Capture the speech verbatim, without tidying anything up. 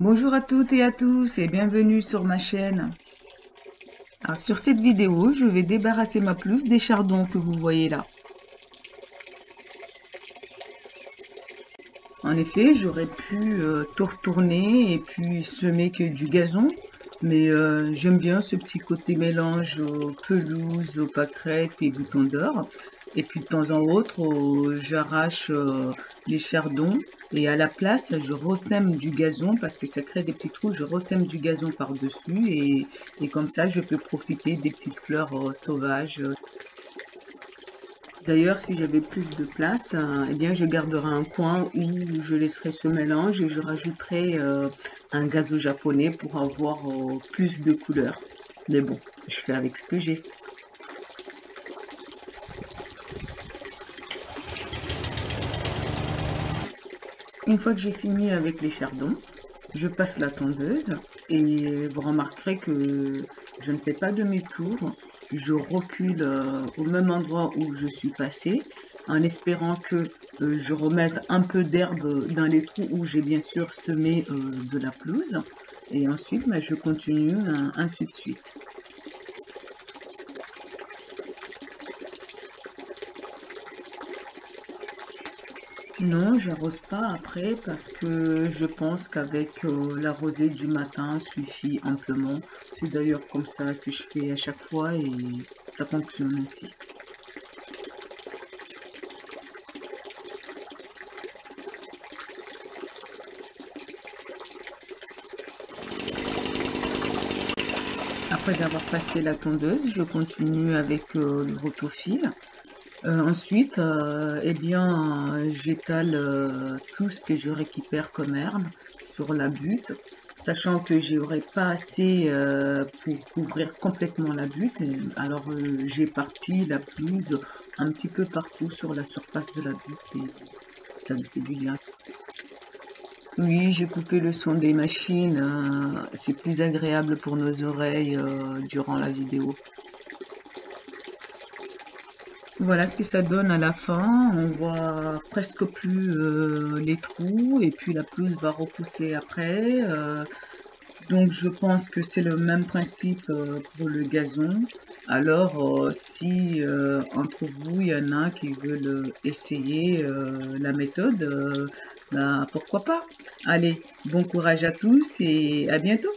Bonjour à toutes et à tous et bienvenue sur ma chaîne. Alors sur cette vidéo, je vais débarrasser ma pelouse des chardons que vous voyez là. En effet, j'aurais pu euh, tout retourner et puis semer que du gazon, mais euh, j'aime bien ce petit côté mélange aux pelouses, aux pâquerettes et boutons d'or. Et puis de temps en autre, euh, j'arrache euh, les chardons et à la place, je ressème du gazon parce que ça crée des petits trous. Je ressème du gazon par-dessus et, et comme ça, je peux profiter des petites fleurs euh, sauvages. D'ailleurs, si j'avais plus de place, euh, eh bien, je garderai un coin où je laisserai ce mélange et je rajouterai euh, un gazo japonais pour avoir euh, plus de couleurs. Mais bon, je fais avec ce que j'ai. Une fois que j'ai fini avec les chardons, je passe la tondeuse et vous remarquerez que je ne fais pas demi-tour. Je recule euh, au même endroit où je suis passée en espérant que euh, je remette un peu d'herbe dans les trous où j'ai bien sûr semé euh, de la pelouse. Et ensuite, bah, je continue euh, ainsi de suite. Non, j'arrose pas après parce que je pense qu'avec euh, la rosée du matin suffit amplement. C'est d'ailleurs comme ça que je fais à chaque fois et ça fonctionne ainsi. Après avoir passé la tondeuse, je continue avec euh, le rotofile. Euh, ensuite, euh, eh bien, euh, j'étale euh, tout ce que je récupère comme herbe sur la butte, sachant que je n'aurai pas assez euh, pour couvrir complètement la butte. Et, alors, euh, j'éparpille la pelouse un petit peu partout sur la surface de la butte et ça me fait du bien. Oui, j'ai coupé le son des machines, euh, c'est plus agréable pour nos oreilles euh, durant la vidéo. Voilà ce que ça donne à la fin, on voit presque plus euh, les trous et puis la pelouse va repousser après. Euh, donc je pense que c'est le même principe euh, pour le gazon. Alors euh, si euh, entre vous il y en a qui veulent essayer euh, la méthode, euh, bah, pourquoi pas. Allez, bon courage à tous et à bientôt.